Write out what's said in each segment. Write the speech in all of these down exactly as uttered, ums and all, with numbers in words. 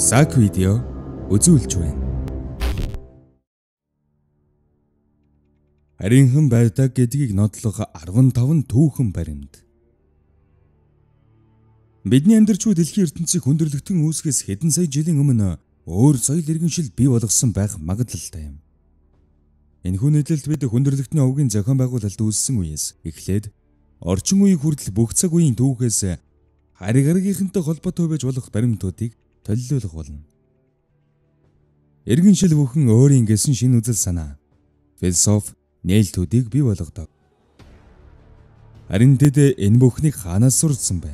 Саг видео үзүүлж байна. Харинхан байдаг гэдгийг нотлох арван таван түүхэн баримт. Бидний амьдарч буй дэлхийн ертөнцийн хүндрэлтэн үүсгэс хэдэн сая жилийн өмнө өөр соёл иргэншил бий болгосон байх магадлалтай юм. Энэхүү нийтлэлд бид хүндрэлтний овгийн зохион байгуулалт үүссэн үеэс эхлээд орчин үеийн хүртэл бүх цаг үеийн түүхээс хариг аргийнхэнтэй холбоотой байж болох баримтуудыг төлөвлөх болно. Иргэншил бүхэн өөрийн гэсэн шин үзэл санаа, философи, нээлтүүдийг бий болгодог. Харин тэд энэ бүхнийг хаанаас сурсан бэ?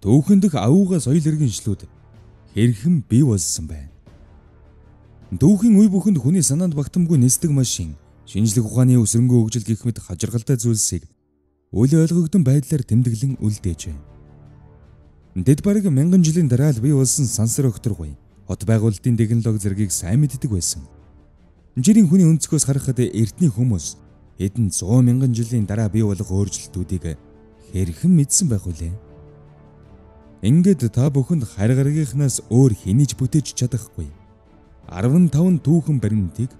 Түүхэн дэх аугаа соёл иргэншлүүд хэрхэн бий болсон бэ? Түүхийн үе бүхэнд хүний санаанд багтамгүй нисдэг машин, шинжлэх ухааны өсөрөнгөө хөгжил гэх мэт хажиргалтай зүйлсийг үл ойлгогдсон байдлаар тэмдэглэн үлдээж байна. Дэд бараг мянган жилийн дараа л бий болсон сансар өгтөргүй хот байгуулалтын технологи зэргийг сайн мэддэг байсан. Жирийн хүний өнцгөөс харахад эртний хүмүүс хэдэн зуун мянган жилийн дараа бий болох өөрчлөлтүүдийг хэрхэн мэдсэн байх үлээ. Ингээд та бүхэнд харь гаргийнхнаас өөр хэнийч бүтээж чадахгүй арван таван түүхэн баримтыг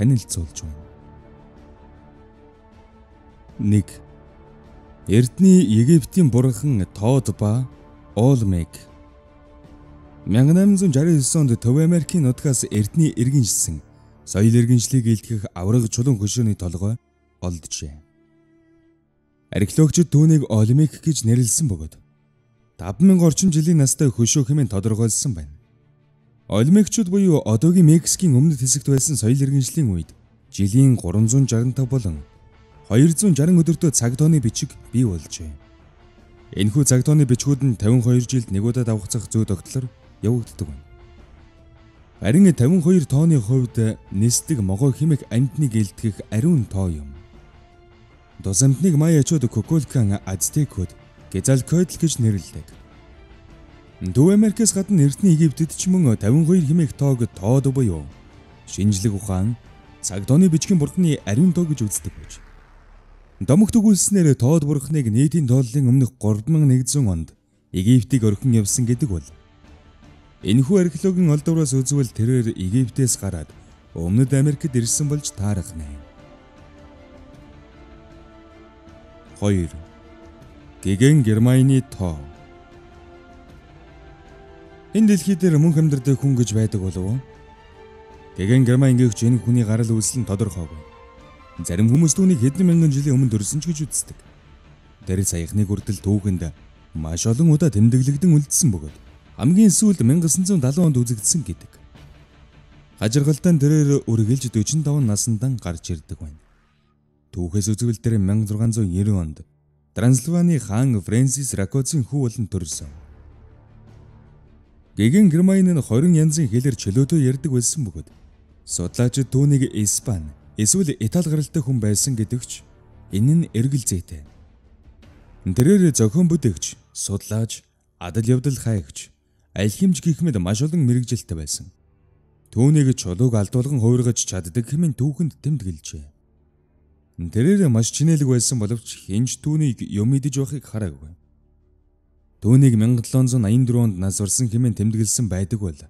танилцуулж байна. нэг Эрдний Египтийн бурхан Тоотба Олмек мянга найман сая сарсаннаас онд Төв Америкийн нутгаас эрдний иргэншсэн соёл иргэншлийг илтгэх авраг чулуун хөшөөний толгой олджээ. Археологчид түүнийг Олмек гэж нэрлсэн бөгөөд таван мянган орчим жилийн настай хөшөө хэмээн тодорхойлсон байна. Олмекчууд буюу одоогийн Мексикийн өмнөд хэсэгт байсан соёл иргэншлийн үед жилийн гурван зуун сарван болон хоёр зуун сарван өдөртөө цаг тооны бичиг бий болжээ. Энэхүү цаг тооны бичгүүд нь тавин хоёр жилд нэг удаа давхцах зүй тогтлоор явагддаг байна. Харин тавин хоёр тооны хувьд нисдэг могой химик амьтныг илтгэх ариун тоо юм. Дус амьтныг маячууд Кукулкан, Азтекуд, Гизалкойтл гэж нэрлэдэг. Төв Америкээс гадна эртний Египтэд ч мөн тавин хоёр химик тоог тоод буюу шинжлэх ухаан, цаг тооны бичгийн бурхны ариун тоо гэж үздэг байж. Домогт өгүүлснээр Тоот бурхныг нийтийн тооллын өмнөх гурван мянган нэгдсэн онд Египтийг орхин явсан гэдэг бол. Энэхүү археологийн олдвороос үзвэл тэрээр Египтээс гараад өмнөд Америкт ирсэн болж таарахна. хоёр Гэгэн Германы тоо. Энэ дэлхий дээр мөнх амьдрэх хүн гэж байдаг болов уу? Гэгэн Герман гихч энэ хүний гарал үүсэл нь тодорхойгүй. Зарим хүмүүс түүнийг хэдэн мянган жилийн өмнө төрсөн ч гэж үздэг. Тэр саяхны хүртэл түүхэнд маш олон удаа тэмдэглэгдэн үлдсэн бөгөөд хамгийн сүүлд мянга сансар саван онд үзэгдсэн гэдэг. Хажиргалтан тэрээр үргэлж сорок таван насндаа гарч ирдэг байна. Түүхээс үзвэл тэр мянга зуган сая сорин онд Трансилвани хаан Фрэнсис Ракоцийн хүү болон төрсөн. Гэгэн Германы нь двадцать янзын хэлээр чөлөөтэй ярьдаг байсан бөгөөд судлаачид түүнийг Испани эсвэл Итали гаралтай хүн байсан гэдэгч энэ нь эргэл зүйтэй. Тэрээр зохион бүтээгч, судлаач, адал явдал хайгч, алхимч гэх мэт маш олон мэргэжилтэй байсан. Түүнийг чулууг алдуулган хувиргаж чаддаг хэмээн түүхэнд тэмдэглэжээ. Тэрээр маш чинэлэг байсан боловч хинж түүнийг юм идэж явахыг хараагүй. Түүнийг мянга долоон сая аян дөрвөн онд насварсан хэмээн тэмдэглэсэн байдаг бол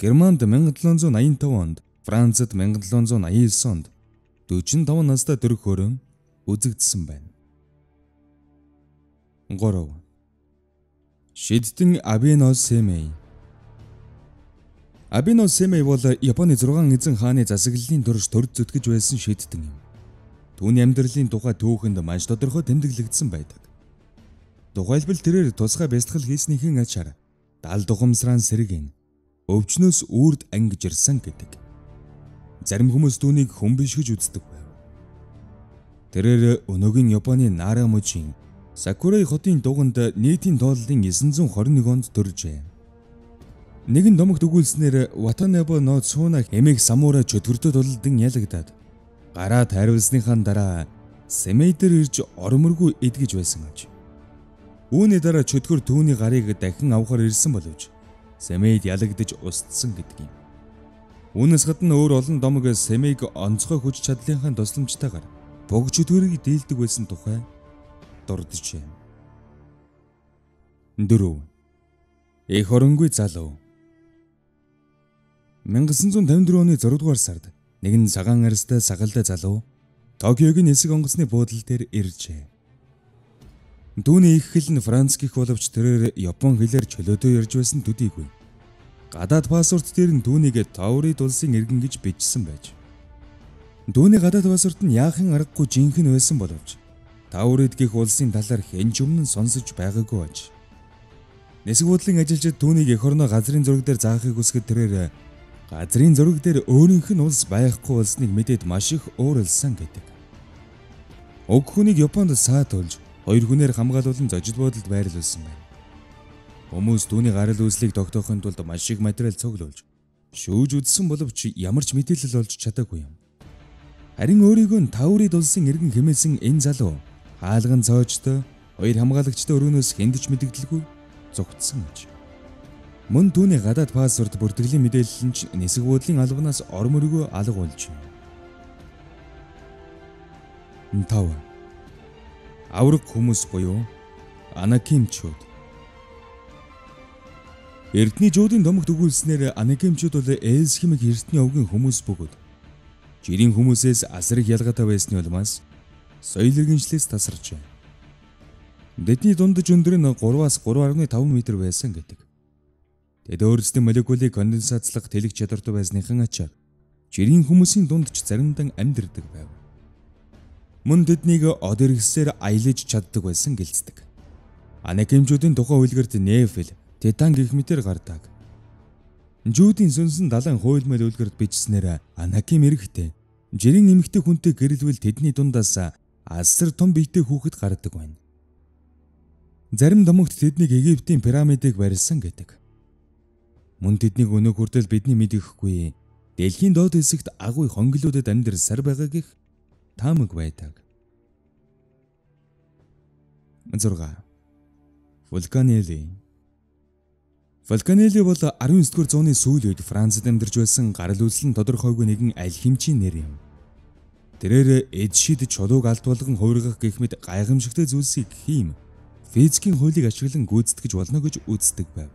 Германд мянга долоон сая аян таван онд, Францад мянга долоон сая аян девять онд сорок пять настай төрөх хөрөн үзэгдсэн байна. гурав Шиддэн Абиносемэй. Абиносемэй бол Японы зургаан эзэн хааны засаглалын турш төрд зүтгэж байсан шиддэн юм. Түүний амьдралын тухай түүхэнд маш тодорхой тэмдэглэгдсэн байдаг. Тухайлбал тэрээр тусгай бясалгал хийснийхэн ачаар дал духамсраан сэргэн өвчнөөс үрд ангиж ирсэн гэдэг. Зарим хүмүүс түүнийг хүн биш гэж үздэг байв. Тэрээр өнөөгийн Японы Нара мужийн Сакурай хотын дуганд нийтийн тооллын нисэнзэн хорин нэг онд төржээ. Нэгэн домогт өгүүлснээр Ватанабе но Цуна эмээх самурай чөтгөртөд болдон ялагдаад гараа тайруулсныхаа дараа Семейдэр ирж ормөргүй идгэж байсан аж. Үүний дараа чөтгөр түүний гарыг дахин авахар ирсэн боловч Семейд ялагдаж устсан гэдэг юм. Үүнээс гадна өөр олон домог Семейг онцгой хүч чадлынхаа тусламжтайгаар богж өдгөрийг дийлдэг байсан тухай дурджээ. дөрөв Эх хөрөнгүй залуу. nineteen fifty-four оны six дугаар сард нэгэн цагаан арьстай сагалдаа залуу Токиогийн эсэг онгоцны буудлын дээр иржээ. Түүний их хэл нь Франц гэх боловч тэрээр Япон хэлээр чөлөөдөө ярьж байсан төдийгүй. Гадаад пассворт дээр нь түүнийг Таврид улсын иргэн гэж бичсэн байж. Дүүний гадаад пассворт нь яахан аргагүй жинхэнэ байсан боловч Таврид гэх улсын талаар хэнч өмнө сонсож байгаагүй байж. Нисэг буудлын ажилчид түүнийг эх орноо газрын зураг дээр заахыг хүсгэд тэрээр газрын зураг дээр өөрийнх нь улс байхгүй болсныг мэдээд маш их өөрлөсөн гэдэг. Уг хүнийг Японд саад олж хоёр хүнээр хамгаалуулан зожил буудалд байрлуулсан байна. Хүмүүс түүний гарал үүслийг тогтоохын тулд маш их материал цуглуулж шүүж үзсэн боловч ямар ч мэдээлэл олж чадаагүй юм. Харин өөрийгөө Таврид улсын иргэн хэмээсэн энэ залуу хаалган цоочтой хоёр хамгаалагчтай өрөөнөөс хиндэж мэдэгдэлгүй зогтсон гэж. Мөн түүний гадаад пассворт бүртгэлийн мэдээлэл нь ч нисэг буудлын албанаас ормөргөө алга болж байна. Тав. Авраг хүмүүс буюу анакимчууд. Эрдний жуудын домогт өгүүлснээр анакимчууд бол ээлс хэмээх эрдний өвгөн хүмүүс бөгөөд жирийн хүмүүсээс асар их ялгаатай байсны улмаас соёл иргэншлээс тасарч байна. Дэдний дундаж өндөр нь three point five метр байсан гэдэг. Тэд өөрсдийн молекулыг конденсацлах тэлэх чадвартай байсныхан ачаар жирийн хүмүүсийн дундч заримдаа амьдэрдэг байв. Мөн тэднийг од эргэсээр аялж чаддаг байсан гэлцдэг. Анакимчуудын тухайн үйлгэрт нефл, титан гэх мэтэр гардаг. Жүүдийн сүнсэн далайн хуйлмал үйлгэрт бичснээр анаким эрэгтэй жирийн эмэгтэй хүнтэй гэрэлвэл тэдний дундаас асар том биетэй хүүхэд гардаг байна. Зарим домогт тэднийг Египтийн пирамидыг барьсан гэдэг. Мөн тэднийг өнөө хүртэл бидний мэдээхгүй дэлхийн доод хэсэгт агуу хонголуудад амьдарсаар байгаа гэх таамаг байдаг. Зурга. Вулканели. Вулканели бол nineteen-р зууны сүүл үед Францад амьдарч байсан гарал үүслэн тодорхойгүй нэгэн аль хэмжийн нэр юм. Тэрээр эд шид чулууг алт болгон хуургах гэх мэт гайхамшигтай зүйлсийг хийм. Физикийн хуулийг ашиглан гүйцэтгэж болно гэж үздэг байв.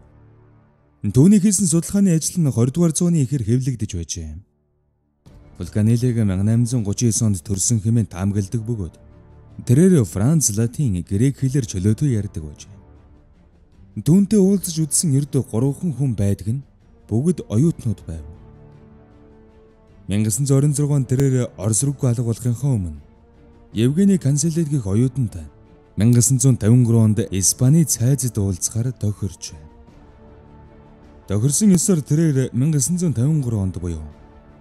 Түүний хийсэн судалгааны ажил нь twenty-р зууны ихэр хэвлэгдэж байжээ. Вулканелиг eighteen thirty-nine онд төрсэн хэмээн таамагладаг бөгөөд тэрээр Франц, Латин, Грек хэлээр чөлөөтэй ярьдаг байжээ. Түүнтэй уулзаж үзсэн эрд гурван хүн байдаг нь бүгд оюутнууд байв. nineteen twenty-six онд тэрээр Орос руу алга болохынхаа өмнө Евгений Канцелед гэх оюутантай nineteen fifty-three онд Испани цайзад уулзахаар тохирч байна. Тохирсон ёсоор тэрээр nineteen fifty-three онд буюу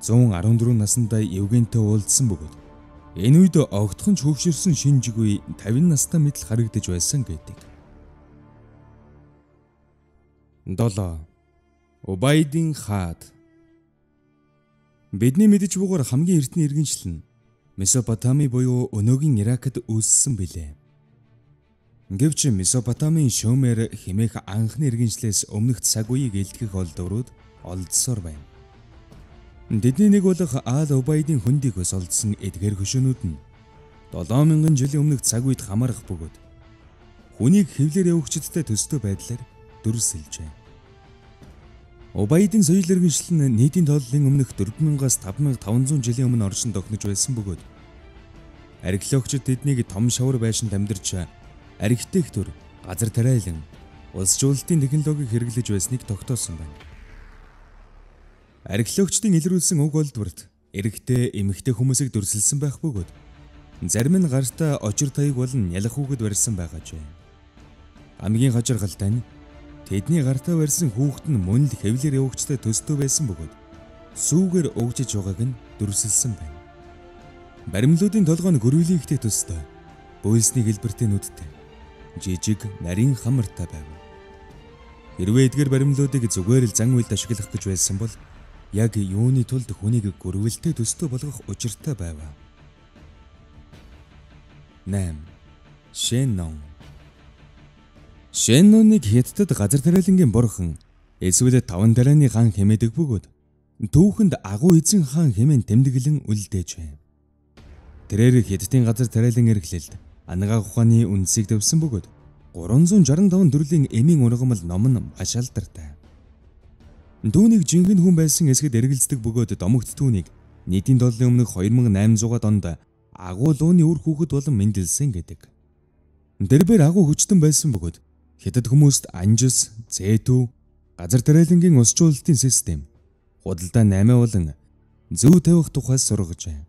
one hundred fourteen настай Евгентэй уулзсан бөгөөд энэ үед огтхон ч хөвшөрсөн шинжгүй fifty настай мэтэл харагдаж байсан гэдэг. Долоо. Убайдийн хаад. Бидний мэдж бугаар хамгийн эртний иргэншил нь Месопотами буюу өнөөгийн Иракт үүссэн билээ. Гэвч Месопотамийн Шөмэр хэмээх анхны иргэншлээс өмнөх цаг үеийг илтгэх олдврууд олдсоор байна. Тэдний нэг болох Аал Убайдийн хөндгийгөөс олдсон эдгээр хөшөөнүүд нь seven thousand жилийн өмнөх цаг үед хамаарх бөгөөд хүнийг хэвлэр явуучдтай төстэй байдлаар дүрсэлжээ. Убайдийн соёл иргэншил нь нийтийн тооллын өмнөх four thousand to five thousand жилийн өмнө оршин тогтнож байсан бөгөөд археологчид тэднийг том шавар байшинд амьдарч архитектур, газар тариалан, улс жуулалтын технологиг хэрэглэж байсныг тогтоосон байна. Археологчдын илрүүлсэн уг олдварт эрэгтэй, эмэгтэй хүмүүсийг дүрсэлсэн байх бөгөөд зарим нь гартаа очир таяг болон ялах хүүхэд барьсан байгаж байна. Хамгийн хажиргалтай нь тэдний гартаа барьсан хүүхэд нь мөн л хэвлэр явагчтай төстөө байсан бөгөөд сүүгээр өгжиж байгааг нь дүрсэлсэн байна. Баримлуудын толгой нь гөрвөлийнхтэй төстэй, буйлсны хэлбэртэй нүдтэй, жижиг нарийн хамартай байв. Хэрвээ эдгээр баримлуудыг зүгээр л зан үйлд ашиглах гэж байсан бол яг юуны тулд хүнийг гөрвөлтэй төстэй болгох учиртай байваа. Нэм. Шэннон. Шэнноныг Хятадд газар тариалангийн бурхан эсвэл таван дарааны хаан хэмээдэг бөгөөд түүхэнд агуу эзэн хаан хэмээн тэмдэглэн үлдээж байв. Тэрээр Хятадын газар тариалан эрхлэлд анагаа ухааны үндэсийг давсан бөгөөд three sixty-five төрлийн эмийн ургамал номн ашаалтартай. Түүнийг жинхэнэ хүн байсан эсгэд эргэлздэг бөгөөд домогт түүнийг нийтийн долларын өмнөх two thousand eight hundred онд агуу лууны үр хүүхэд болон мэндэлсэн гэдэг. Дэрбээр агуу хүчтэн байсан бөгөөд хятад хүмүүст анжис, зэтүү, газар тариалангийн усчлалтын систем, худалдаа намаа болон зүү тавих тухай сургажээ.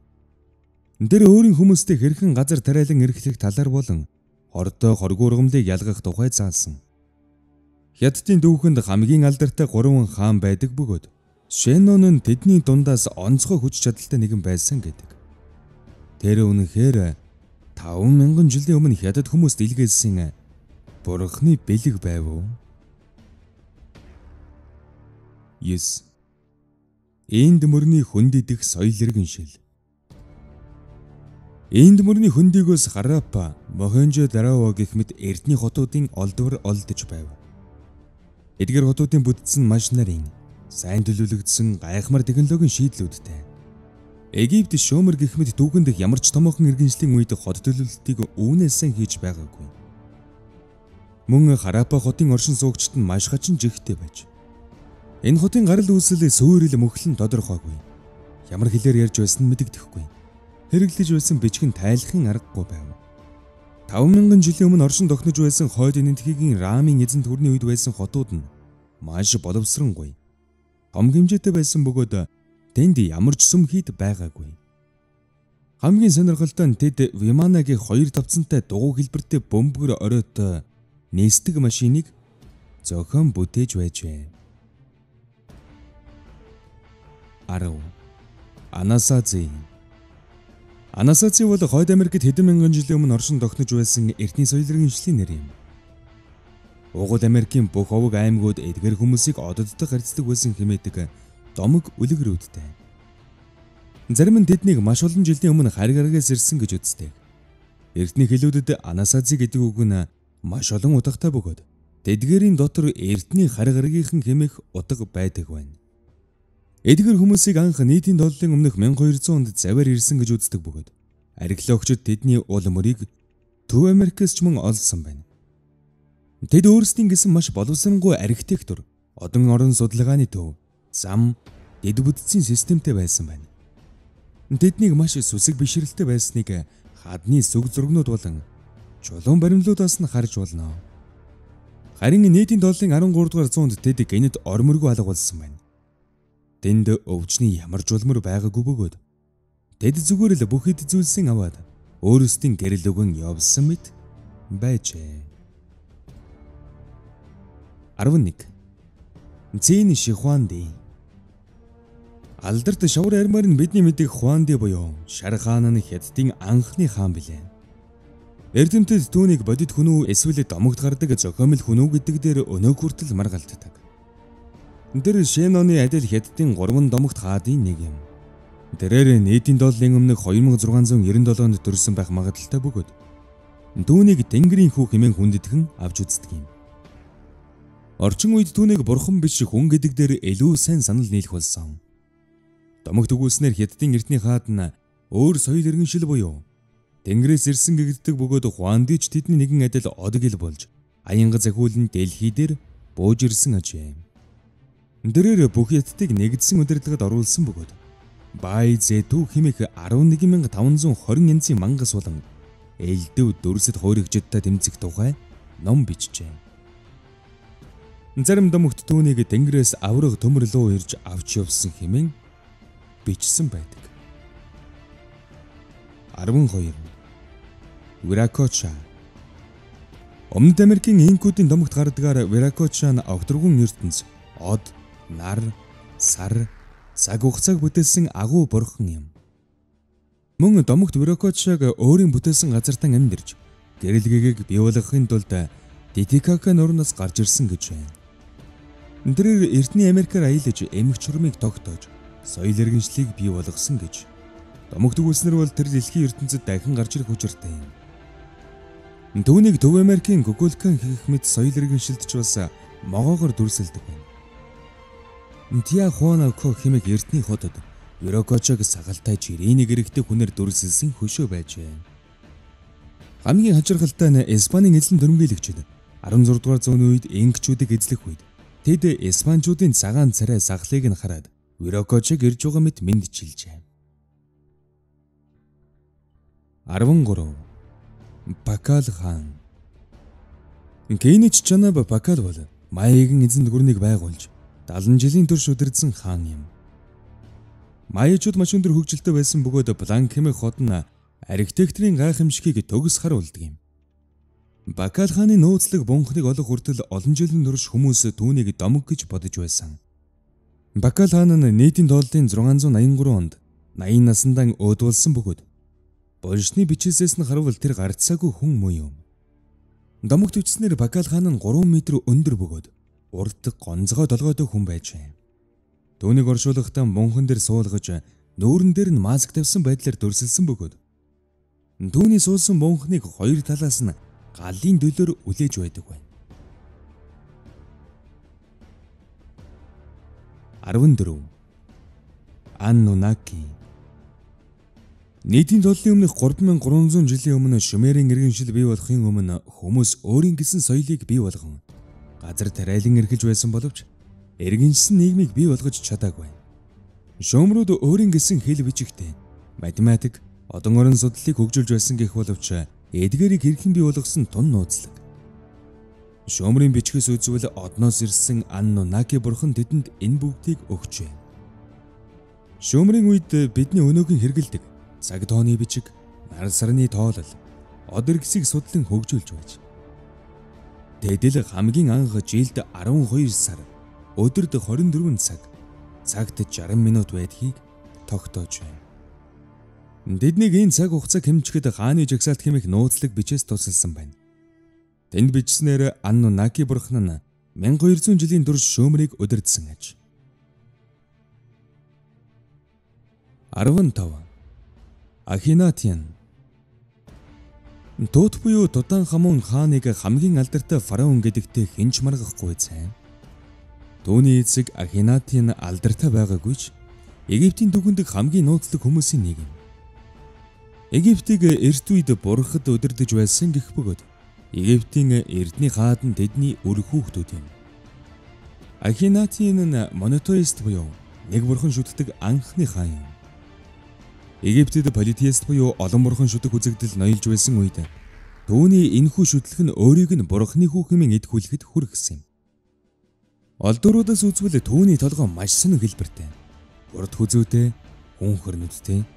Дэр өөрийн хүмүүстэй хэрхэн газар тариалан эрхлэх талаар болон ордоо хоргүй ургамлыг ялгах тухай заасан. Хятадын дүүхэнд хамгийн алдартай гурван хаан байдаг бөгөөд Шэнон нь тэдний дундаас онцгой хүч чадалтай нэгэн байсан гэдэг. Тэр үнэхээр five thousand жилийн өмнө хятад хүмүүст илгээсэн бурхны бэлэг байв уу? Yes. Энд мөрний хүндидэх соёл иргэншил. Энд мөрний хөндгийгөөс Харапа, Мохенжо-Дарао гэх мэт эрдний хотуудын олдвор олдож байв. Эдгээр хотуудын бүтцэн маш нарийн, сайн төлөвлөгдсөн гайхмар технологийн шийдлүүдтэй. Египт, Шөмэр гэх мэт түүхэнд ямар ч томоохон иргэншлийн үед хот төлөвлөлтийг үүнээсээ хийж байгаагүй. Мөн Харапа хотын оршин суугчид нь маш хачин жигтэй байж. Энэ хотын гарал үүсэл суурил мөхлөн тодорхойгүй. Ямар хэлээр ярьж байсан мэдэгдэхгүй. Хэрэглэж байсан бичгэн тайлхын аргагүй байв. five thousand жилийн өмнө оршин тогтнож байсан хойд энэтхэгийн рамын эзэн төрний үед байсан хотууд нь маш боловсронгүй. Том хэмжээтэй байсан бөгөөд тэнд ямар ч сүм хийд байгаагүй. Хамгийн сонирхолтой нь тэд Виманагийн хоёр тавцантай дугуй хэлбэртэй бөмбөр оройтой нээстэг машиныг зохион бүтээж байжээ. Арав. Анасази. Анасаци бол Хойд Америкт хэдэн мянган жилийн өмнө оршин тогтнож байсан эртний соёл иргэншлийн нэр юм. Угуул Америкийн бүх овог аймагуд эдгээр хүмүүсийг ододдох харьцдаг байсан хэмээдэг домог үлгэрүүдтэй. Зарим нь тэднийг маш олон жилийн өмнө харьгаргаас ирсэн гэж үздэг. Эртний хэлүүдэд анасаци гэдэг үг нь маш олон утгатай бөгөөд тэдгээрийн дотор эртний харьгаргийнхан хэмээх утга байдаг байна. Эдгээр хүмүүсийг анх нийтийн долларын өмнөх twelve hundred онд завар ирсэн гэж үздэг бөгөөд археологчид тэдний уул мөрийг Төв Америкээс ч мөн олсон байна. Тэд өөрсдийн гэсэн маш боловсронгүй архитектур, одон орон судалгааны төв, зам, дэд бүтцийн системтэй байсан байна. Тэднийг маш сүсэг бишрэлтэй байсныг хадны сүг зургнууд болон чулуун баримлуудаас нь харж болно. Харин нийтийн долларын thirteen-р зуунд тэд гэнэт ормөргүй алга болсон байна. Тэнд өвчний ямар жулмөр байгаагүй бөгөөд тэд зүгээр л бүх хэд зүйлсийн аваад өөрсдийн гэрэл өгөн явсан мэт байжээ. eleven. Цэний Шихуанди. Алдарт шавар армаар нь бидний мэдих Хуанди буюу Шар хаан нь хятадын анхны хаан билээ. Эрдэмтэд түүнийг бодит хүн үү эсвэл домогт гардаг зохиомл хүн үү гэдэг дээр өнөө хүртэл маргалддаг. Тэр Шэноны адил хятадын гурван домогт хаадын нэг юм. Тэрээр нийтийн долларын өмнөх two thousand six hundred ninety-seven онд төрсэн байх магадaltaй бөгөөд түүнийг Тэнгэрийн хүү хэмээн хүндэтгэн авч үздэг юм. Орчин үед түүнийг бурхан биш хүн гэдэг дээр илүү сайн санал нийлэх болсон. Домогт өгүүлснээр хятадын эртний хаад нь өөр соёл иргэншил буюу Тэнгэрээс ирсэн гэгддэг бөгөөд Хуандич тэдний нэгэн адил одог ил болж аянга захиулн дэлхий дээр бууж ирсэн ажээ. Дэрээр бүх хятадыг нэгдсэн удирдлагад оруулсан бөгөөд Бай Зэтүү хэмээх eleven thousand five hundred twenty янзын мангас болон элдв дүрсэд хууригчдтай тэмцэх тухай ном бичжээ. Зарим домогт түүнийг Тэнгэрээс аврах төмөрлөө ирж авч явсан хэмээн бичсэн байдаг. twelve. Вирокочог. Өмнөд Америкийн инкүүдийн домогт гардгаар Вирокочог нь огторгун ертөнц од нар, сар, цаг хугацааг бүтээсэн агуу бурхан юм. Мөн домогт Вирокочог өөрийн бүтээсэн газартан амьдарч, гэрэлгээг бий болгохын тулд Титикака нуурнаас гарч ирсэн гэж байна. Тэрээр эртний Америкаар аялж, эмэгч хурмыг тогтоож, соёл иргэншлийг бий болгосон гэж. Домогт өгүүлснэр бол тэр дэлхийн ертөнцид дахин гарч ирэх хүчтэй юм. Түүнийг Төв Америкийн Гүгүлкан хийх мэт соёл иргэншилдч бас могоогоор дүрсэлдэг байна. Тиа Хуанако хэмээх эртний хотод Вирокочог сагалтай жирийн гэрэгтэй хүнээр дүрсэлсэн хөшөө байжээ. Хамгийн хажиргалтай нь Испанийн эзлэн дөрмгийлэгчид. арван зургаадугаар зууны үед инкчүүдийг эзлэх үед тэд испанчуудын цагаан царай сахлыг нь хараад Вирокочог ирж байгаа мэт мэдчилжээ. арван гурав Пакал хаан. Гэнэч Чанаба Пакал бол Майягийн эзэн дөрмгийг байгуулж далайн жилийн турш удирдсан хаан юм. Майячууд маш өндөр хөгжилтэй байсан бөгөөд Бланк хэмээх хот нь архитектурын гайхамшигыг төгс харуулдаг юм. Пакал хааны нөөцлөг бунхныг олох хүртэл олон жилийн турш хүмүүс түүнийг домог гэж бодож байсан. Пакал хаан нь нийтийн дооллын зургаан зуун аян гурван онд наян насндаа өөдвөлсөн бөгөөд болшны бичээсээс нь харвал тэр гарцаагүй хүн муу юм. Домог төвчснэр Пакал хаан нь гурван метр өндөр бөгөөд урд гонцгой толгойтой хүн байжээ. Түүнийг оршуулгахдаа бунхан дээр суулгаж нүүрэн дээр нь маск тавьсан байдлаар дүрсэлсэн бөгөөд түүний суулсан бунхныг хоёр талаас нь галлын дөлөөр үлээж байдаг байна. арван дөрөв Аннунаки. Нийтийн толлын өмнөх гуравдан гуравзуун жилийн өмнө Шөмэрийн иргэншил бий болохын өмнө хүмүүс өөрийн гэсэн соёлыг бий болгон газар тариалан эрхэлж байсан боловч иргэншсэн нийгмийг бий болгож чадаагүй. Шөмрүүд өөрийн гэсэн хэл бичигтэй математик одон орон судлалыг хөгжүүлж байсан гэх боловч эдгээрийг хэрхэн бий болгосон тун нууцлаг. Шөмрийн бичгээс үзвэл одноос ирсэн Аннунаки бурхан тэдэнд энэ бүгдийг өгчээ. Шөмрийн үед бидний өнөөгийн хэрэгэлдэг цаг тооны бичиг, нар сарны тоолол, од иргэсийг судлан хөгжүүлж байж. Тэдэл хамгийн анх жилд арван хоёр сар, өдөрт хорин дөрвөн цаг, цагт сарван минут байдгийг тогтоож байна. Тэднийг энэ цаг хугацаа хэмжихэд хааны жагсаалт хэмээх нууцлаг бичээс тусалсан байна. Тэнд бичснээр Аннунаки бурхан нь мянга хоёр зуун жилийн турш Шөмрийг удирдсан аж. арван гурав Акхенатен. Тот буюу Тутанхамун хааныг хамгийн алдартай фараон гэдэгт хинч маргахгүй цай. Төвний эцэг Акхенатен алдартай байгаагүй ч Египтийн түүхэнд хамгийн нууцлаг хүмүүсийн нэг юм. Египтийг эрт үед бурхад удирдах байсан гэх бөгөөд Египтийн эрдний хаадан тэдний үр хүүхдүүд юм. Акхенатен нь монотеист буюу нэг бурхан шүтдэг анхны хаан юм. Египтэд политеист буюу олон бурхан шүтэх үзэгдэл ноёлж байсан үед түүний энэхүү шүтлэх нь өөрийг нь бурханы хүү хэмээн эдгүүлэхэд хүргэсэн юм. Олдууруудаас үзвэл түүний толгой маш сонир хэлбэртэй, урд хүзүүтэй, хүн хөрнөдтэй,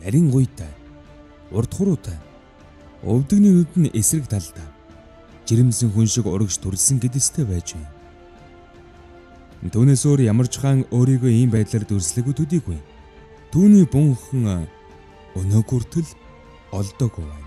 нарийн гуйтай, урд хуруутай, өвдөгний нүд нь эсрэг талдаа жирэмсэн хүн шиг урагш төрсэн гэдэгтэй байж байна. Түүнээс өөр ямар ч хаан өөрийгөө ийм байдлаар дүрслэхгүй төдийгүй. Түүний бунхан өнөөгөртөл олдоогүй.